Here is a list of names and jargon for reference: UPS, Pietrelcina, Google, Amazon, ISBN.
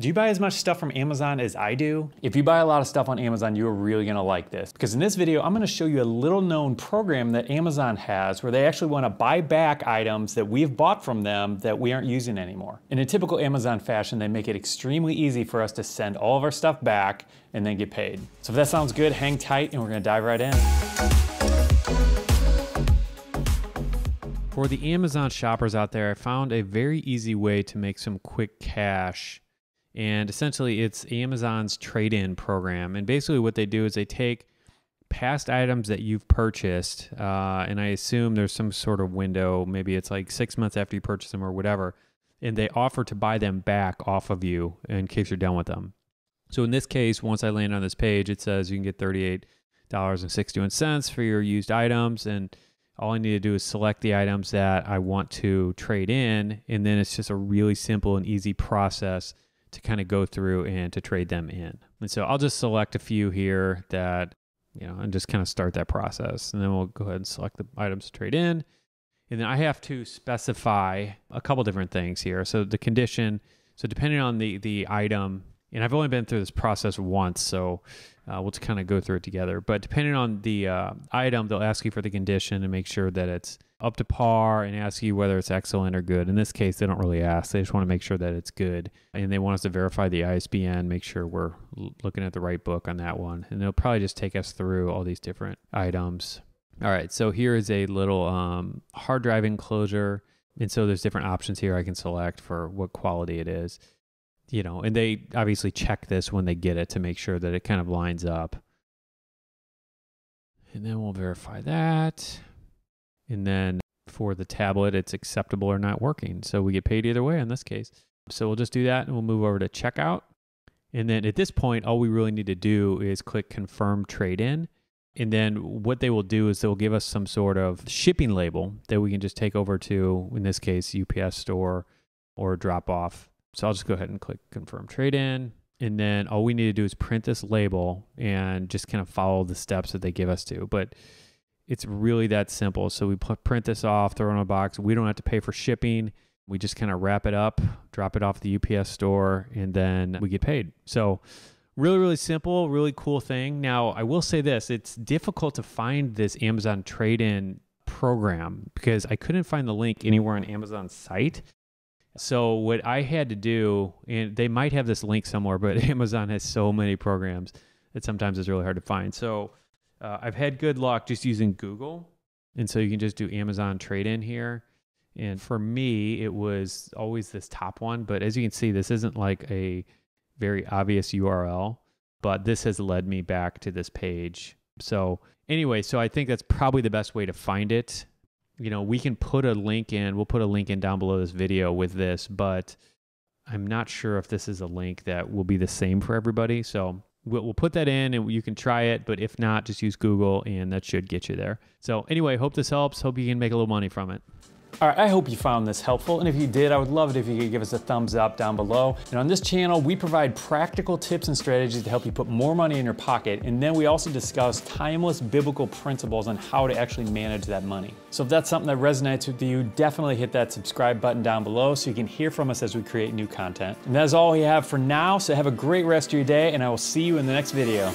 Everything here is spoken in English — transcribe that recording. Do you buy as much stuff from Amazon as I do? If you buy a lot of stuff on Amazon, you are really gonna like this, because in this video, I'm gonna show you a little known program that Amazon has where they actually wanna buy back items that we've bought from them that we aren't using anymore. In a typical Amazon fashion, they make it extremely easy for us to send all of our stuff back and then get paid. So if that sounds good, hang tight and we're gonna dive right in. For the Amazon shoppers out there, I found a very easy way to make some quick cash. And essentially it's Amazon's trade-in program. And basically what they do is they take past items that you've purchased, and I assume there's some sort of window, maybe it's like 6 months after you purchase them or whatever, and they offer to buy them back off of you in case you're done with them. So in this case, once I land on this page, it says you can get $38.61 for your used items, and all I need to do is select the items that I want to trade in, and then it's just a really simple and easy process to kind of go through and to trade them in. And so I'll just select a few here that, you know, and just kind of start that process. And then we'll go ahead and select the items to trade in. And then I have to specify a couple different things here. So the condition, so depending on the item, and I've only been through this process once, so we'll just kind of go through it together. But depending on the item, they'll ask you for the condition and make sure that it's up to par and ask you whether it's excellent or good. In this case, they don't really ask. They just want to make sure that it's good. And they want us to verify the ISBN, make sure we're looking at the right book on that one. And they'll probably just take us through all these different items. All right, so here is a little hard drive enclosure. And so there's different options here I can select for what quality it is. You know, and they obviously check this when they get it to make sure that it kind of lines up. And then we'll verify that. And then for the tablet, it's acceptable or not working. So we get paid either way in this case. So we'll just do that and we'll move over to checkout. And then at this point, all we really need to do is click confirm trade in. And then what they will do is they'll give us some sort of shipping label that we can just take over to, in this case, UPS store or drop off. So I'll just go ahead and click confirm trade in. And then all we need to do is print this label and just kind of follow the steps that they give us to. But it's really that simple. So we print this off, throw it in a box. We don't have to pay for shipping. We just kind of wrap it up, drop it off at the UPS store, and then we get paid. So really, really simple, really cool thing. Now, I will say this, it's difficult to find this Amazon trade-in program because I couldn't find the link anywhere on Amazon's site. So what I had to do, and they might have this link somewhere, but Amazon has so many programs that sometimes it's really hard to find. So I've had good luck just using Google. And so you can just do Amazon trade-in here. And for me, it was always this top one. But as you can see, this isn't like a very obvious URL, but this has led me back to this page. So anyway, so I think that's probably the best way to find it. You know, we can put a link in, we'll put a link in down below this video with this, but I'm not sure if this is a link that will be the same for everybody. So we'll put that in and you can try it, but if not, just use Google and that should get you there. So anyway, hope this helps. Hope you can make a little money from it. All right, I hope you found this helpful, and if you did, I would love it if you could give us a thumbs up down below. And on this channel, we provide practical tips and strategies to help you put more money in your pocket, and then we also discuss timeless biblical principles on how to actually manage that money. So if that's something that resonates with you, definitely hit that subscribe button down below so you can hear from us as we create new content. And that's all we have for now, so have a great rest of your day, and I will see you in the next video.